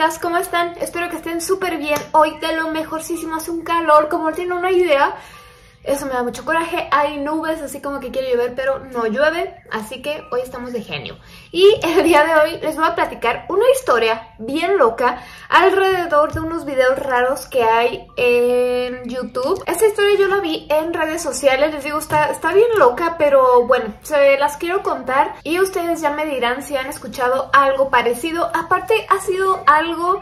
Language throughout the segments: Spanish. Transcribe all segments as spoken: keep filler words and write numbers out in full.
chicas, ¿cómo están? Espero que estén súper bien. Hoy de lo mejorcísimo, hace un calor, como tienen una idea. Eso me da mucho coraje, hay nubes, así como que quiere llover, pero no llueve. Así que hoy estamos de genio. Y el día de hoy les voy a platicar una historia bien loca alrededor de unos videos raros que hay en YouTube. Esta historia yo la vi en redes sociales, les digo, está, está bien loca, pero bueno, se las quiero contar. Y ustedes ya me dirán si han escuchado algo parecido. Aparte, ha sido algo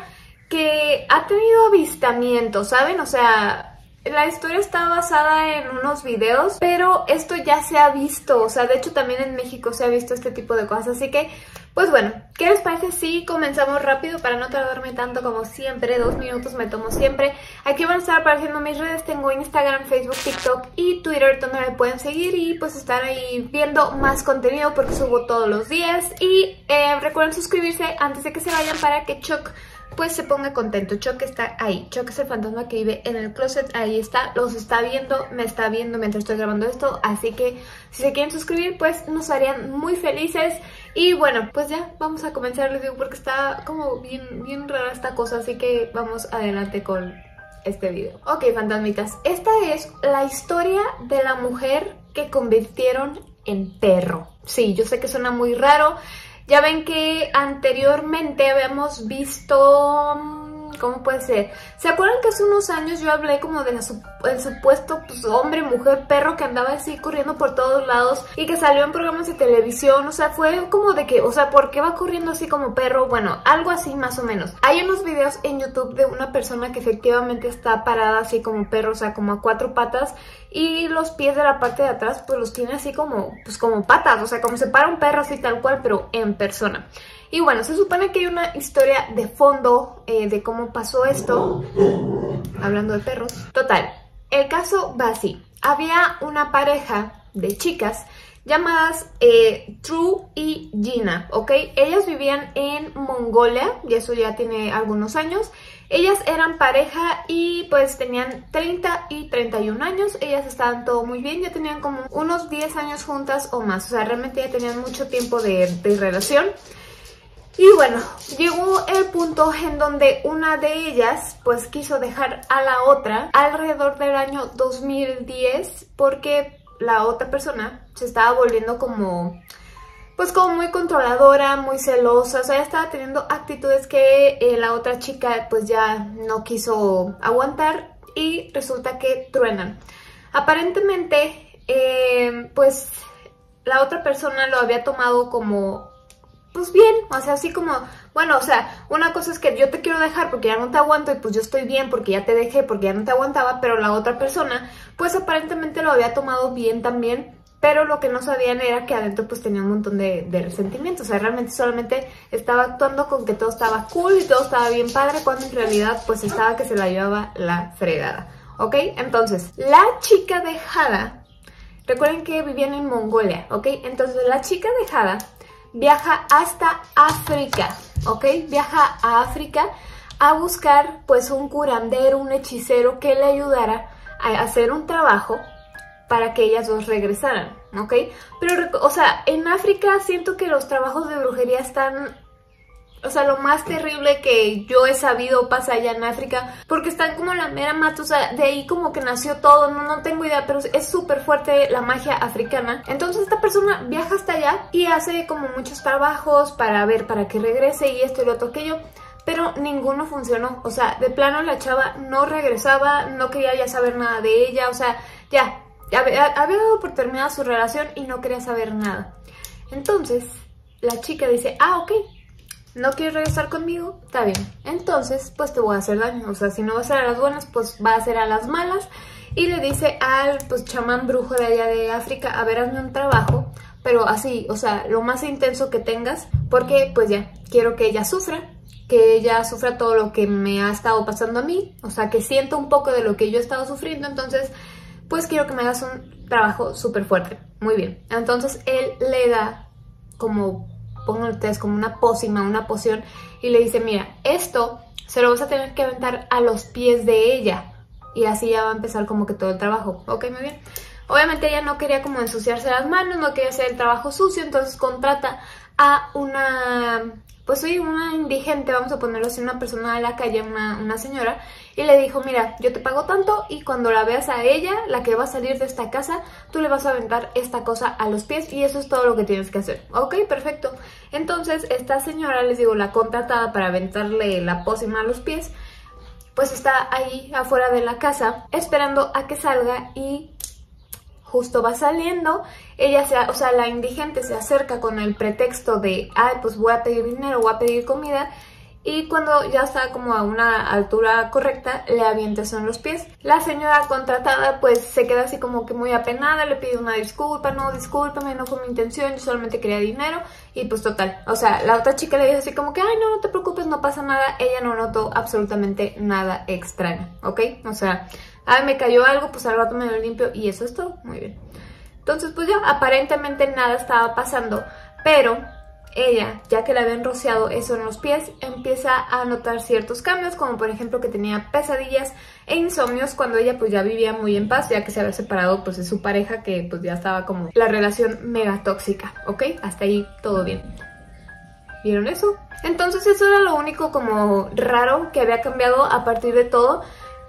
que ha tenido avistamientos, ¿saben? O sea... La historia está basada en unos videos, pero esto ya se ha visto, o sea, de hecho también en México se ha visto este tipo de cosas, así que, pues bueno, ¿qué les parece si comenzamos rápido para no tardarme tanto como siempre? Dos minutos me tomo siempre. Aquí van a estar apareciendo mis redes, tengo Instagram, Facebook, TikTok y Twitter, donde me pueden seguir y pues estar ahí viendo más contenido porque subo todos los días. Y eh, recuerden suscribirse antes de que se vayan para que Chuck... pues se ponga contento. Chuck está ahí, Chuck es el fantasma que vive en el closet, ahí está, los está viendo, me está viendo mientras estoy grabando esto, así que si se quieren suscribir, pues nos harían muy felices. Y bueno, pues ya, vamos a comenzar, les digo, porque está como bien, bien rara esta cosa, así que vamos adelante con este video. Ok, fantasmitas, esta es la historia de la mujer que convirtieron en perro. Sí, yo sé que suena muy raro. Ya ven que anteriormente habíamos visto... ¿Cómo puede ser? ¿Se acuerdan que hace unos años yo hablé como del de supuesto pues, hombre, mujer, perro que andaba así corriendo por todos lados y que salió en programas de televisión? O sea, fue como de que, o sea, ¿por qué va corriendo así como perro? Bueno, algo así más o menos. Hay unos videos en YouTube de una persona que efectivamente está parada así como perro, o sea, como a cuatro patas. Y los pies de la parte de atrás pues los tiene así como, pues como patas, o sea, como se para un perro así tal cual, pero en persona. Y bueno, se supone que hay una historia de fondo eh, de cómo pasó esto, hablando de perros. Total, el caso va así. Había una pareja de chicas llamadas eh, True y Gina, ¿ok? Ellas vivían en Mongolia, y eso ya tiene algunos años. Ellas eran pareja y pues tenían treinta y treinta y un años, ellas estaban todo muy bien, ya tenían como unos diez años juntas o más, o sea, realmente ya tenían mucho tiempo de, de relación. Y bueno, llegó el punto en donde una de ellas pues quiso dejar a la otra alrededor del año dos mil diez porque la otra persona se estaba volviendo como... pues como muy controladora, muy celosa, o sea, ya estaba teniendo actitudes que eh, la otra chica pues ya no quiso aguantar y resulta que truenan. Aparentemente, eh, pues la otra persona lo había tomado como, pues bien, o sea, así como, bueno, o sea, una cosa es que yo te quiero dejar porque ya no te aguanto y pues yo estoy bien porque ya te dejé, porque ya no te aguantaba, pero la otra persona pues aparentemente lo había tomado bien también. Pero lo que no sabían era que adentro pues tenía un montón de, de resentimiento. O sea, realmente solamente estaba actuando con que todo estaba cool y todo estaba bien padre, cuando en realidad pues estaba que se la llevaba la fregada. ¿Ok? Entonces, la chica dejada... Recuerden que vivían en Mongolia, ¿ok? Entonces, la chica dejada viaja hasta África, ¿ok? Viaja a África a buscar pues un curandero, un hechicero que le ayudara a hacer un trabajo... para que ellas dos regresaran, ¿ok? Pero, o sea, en África siento que los trabajos de brujería están... O sea, lo más terrible que yo he sabido pasa allá en África, porque están como la mera mata, o sea, de ahí como que nació todo, no, no tengo idea, pero es súper fuerte la magia africana. Entonces esta persona viaja hasta allá y hace como muchos trabajos para ver, para que regrese y esto y lo otro que yo... pero ninguno funcionó, o sea, de plano la chava no regresaba, no quería ya saber nada de ella, o sea, ya... Había dado por terminada su relación y no quería saber nada. Entonces, la chica dice, ah, ok, no quieres regresar conmigo, está bien. Entonces, pues te voy a hacer daño, o sea, si no va a ser a las buenas, pues va a ser a las malas. Y le dice al pues chamán brujo de allá de África, a ver, hazme un trabajo, pero así, o sea, lo más intenso que tengas, porque pues ya, quiero que ella sufra. Que ella sufra todo lo que me ha estado pasando a mí, o sea, que sienta un poco de lo que yo he estado sufriendo, entonces... pues quiero que me hagas un trabajo súper fuerte. Muy bien. Entonces él le da como, pónganlo ustedes, como una pócima, una poción. Y le dice, mira, esto se lo vas a tener que aventar a los pies de ella. Y así ya va a empezar como que todo el trabajo. Ok, muy bien. Obviamente ella no quería como ensuciarse las manos, no quería hacer el trabajo sucio. Entonces contrata a una... pues soy una indigente, vamos a ponerlo así, una persona de la calle, una, una señora, y le dijo, mira, yo te pago tanto y cuando la veas a ella, la que va a salir de esta casa, tú le vas a aventar esta cosa a los pies y eso es todo lo que tienes que hacer. Ok, perfecto. Entonces esta señora, les digo, la contratada para aventarle la pócima a los pies, pues está ahí afuera de la casa esperando a que salga y justo va saliendo, ella, se, o sea, la indigente se acerca con el pretexto de, ay, pues voy a pedir dinero, voy a pedir comida, y cuando ya está como a una altura correcta, le avienta eso en los pies. La señora contratada pues se queda así como que muy apenada, le pide una disculpa, no, discúlpame, no fue mi intención, yo solamente quería dinero, y pues total, o sea, la otra chica le dice así como que, ay, no, no te preocupes, no pasa nada, ella no notó absolutamente nada extraño, ¿ok? O sea, ay, me cayó algo, pues al rato me lo limpio y eso es todo, muy bien. Entonces pues ya, aparentemente nada estaba pasando, pero ella, ya que le habían rociado eso en los pies, empieza a notar ciertos cambios, como por ejemplo que tenía pesadillas e insomnios cuando ella pues ya vivía muy en paz, ya que se había separado pues de su pareja, que pues ya estaba como la relación mega tóxica, ¿ok? Hasta ahí todo bien. ¿Vieron eso? Entonces eso era lo único como raro que había cambiado a partir de todo.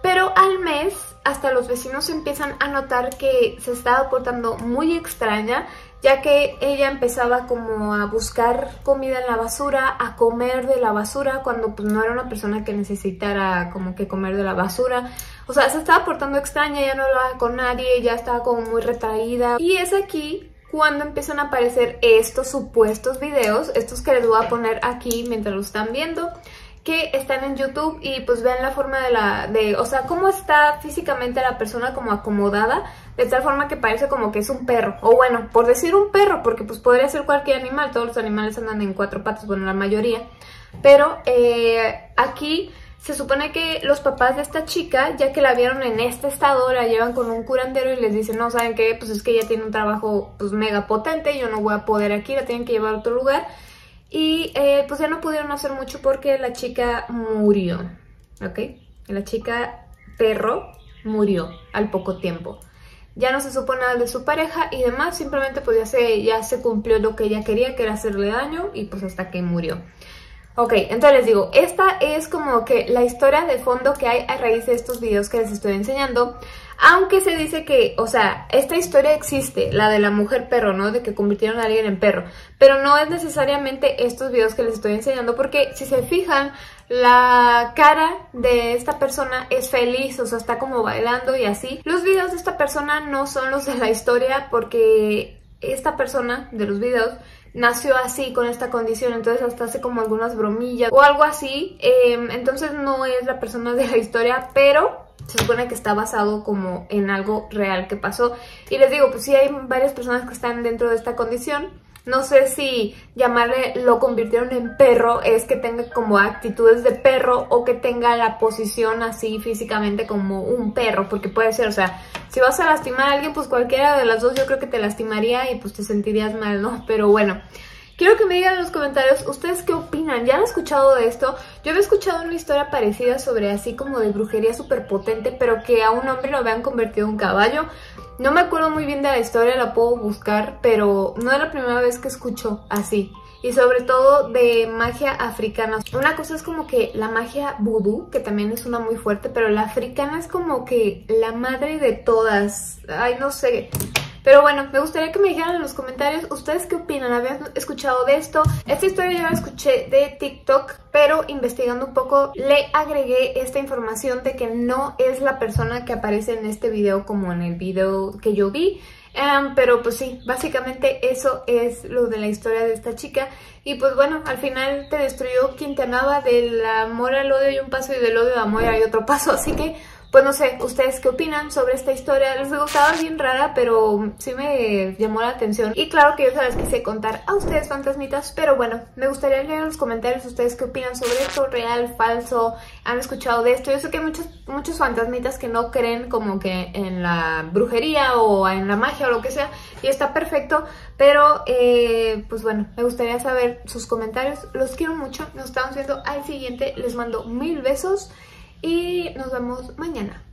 Pero al mes hasta los vecinos empiezan a notar que se estaba portando muy extraña, ya que ella empezaba como a buscar comida en la basura, a comer de la basura, cuando pues no era una persona que necesitara como que comer de la basura. O sea, se estaba portando extraña, ya no hablaba con nadie, ya estaba como muy retraída. Y es aquí cuando empiezan a aparecer estos supuestos videos, estos que les voy a poner aquí mientras lo están viendo, que están en YouTube, y pues vean la forma de la... de, o sea, cómo está físicamente la persona como acomodada, de tal forma que parece como que es un perro. O bueno, por decir un perro, porque pues podría ser cualquier animal, todos los animales andan en cuatro patas, bueno, la mayoría. Pero eh, aquí se supone que los papás de esta chica, ya que la vieron en este estado, la llevan con un curandero y les dicen, no, ¿saben qué? Pues es que ella tiene un trabajo pues mega potente, yo no voy a poder aquí, la tienen que llevar a otro lugar. Y eh, pues ya no pudieron hacer mucho porque la chica murió, ¿ok? La chica perro murió al poco tiempo. Ya no se supo nada de su pareja y demás, simplemente pues ya se, ya se cumplió lo que ella quería, que era hacerle daño, y pues hasta que murió. Ok, entonces les digo, esta es como que la historia de fondo que hay a raíz de estos videos que les estoy enseñando. Aunque se dice que, o sea, esta historia existe, la de la mujer perro, ¿no? De que convirtieron a alguien en perro. Pero no es necesariamente estos videos que les estoy enseñando, porque si se fijan, la cara de esta persona es feliz, o sea, está como bailando y así. Los videos de esta persona no son los de la historia, porque esta persona de los videos nació así, con esta condición, entonces hasta hace como algunas bromillas o algo así. Eh, entonces no es la persona de la historia, pero se supone que está basado como en algo real que pasó. Y les digo, pues sí hay varias personas que están dentro de esta condición. No sé si llamarle lo convirtieron en perro es que tenga como actitudes de perro o que tenga la posición así físicamente como un perro, porque puede ser, o sea, si vas a lastimar a alguien, pues cualquiera de las dos yo creo que te lastimaría y pues te sentirías mal, ¿no? Pero bueno, quiero que me digan en los comentarios, ¿ustedes qué opinan? ¿Ya han escuchado de esto? Yo había escuchado una historia parecida sobre así como de brujería súper potente, pero que a un hombre lo habían convertido en un caballo. No me acuerdo muy bien de la historia, la puedo buscar, pero no es la primera vez que escucho así. Y sobre todo de magia africana. Una cosa es como que la magia vudú, que también es una muy fuerte, pero la africana es como que la madre de todas. Ay, no sé... Pero bueno, me gustaría que me dijeran en los comentarios ustedes qué opinan, ¿habían escuchado de esto? Esta historia yo la escuché de TikTok, pero investigando un poco le agregué esta información de que no es la persona que aparece en este video como en el video que yo vi. Um, pero pues sí, básicamente eso es lo de la historia de esta chica. Y pues bueno, al final te destruyó quien te amaba. Del amor al odio hay un paso y del odio al amor hay otro paso, así que... pues no sé, ¿ustedes qué opinan sobre esta historia? Les digo, estaba bien rara, pero sí me llamó la atención. Y claro que yo se las quise contar a ustedes, fantasmitas, pero bueno, me gustaría leer en los comentarios ustedes qué opinan sobre esto, real, falso, han escuchado de esto. Yo sé que hay muchos, muchos fantasmitas que no creen como que en la brujería o en la magia o lo que sea, y está perfecto, pero eh, pues bueno, me gustaría saber sus comentarios. Los quiero mucho, nos estamos viendo al siguiente, les mando mil besos. Y nos vemos mañana.